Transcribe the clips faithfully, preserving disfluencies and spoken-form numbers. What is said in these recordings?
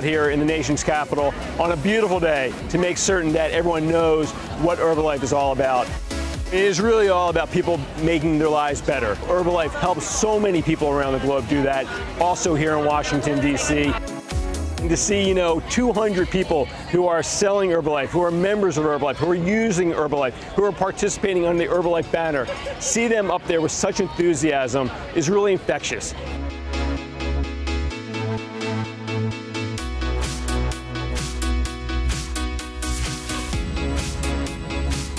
out here in the nation's capital on a beautiful day to make certain that everyone knows what Herbalife is all about. It is really all about people making their lives better. Herbalife helps so many people around the globe do that, also here in Washington, D C To see, you know, two hundred people who are selling Herbalife, who are members of Herbalife, who are using Herbalife, who are participating under the Herbalife banner, see them up there with such enthusiasm is really infectious.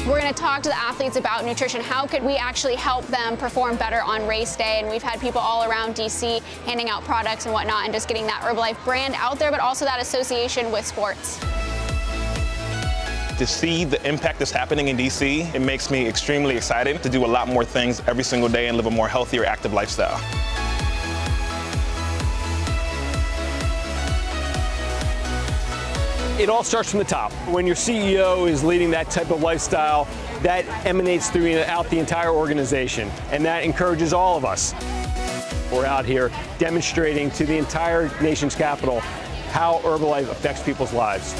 We're going to talk to the athletes about nutrition. How could we actually help them perform better on race day? And we've had people all around D C handing out products and whatnot and just getting that Herbalife brand out there, but also that association with sports. To see the impact that's happening in D C, it makes me extremely excited to do a lot more things every single day and live a more healthier, active lifestyle. It all starts from the top. When your C E O is leading that type of lifestyle, that emanates throughout the entire organization, and that encourages all of us. We're out here demonstrating to the entire nation's capital how Herbalife affects people's lives.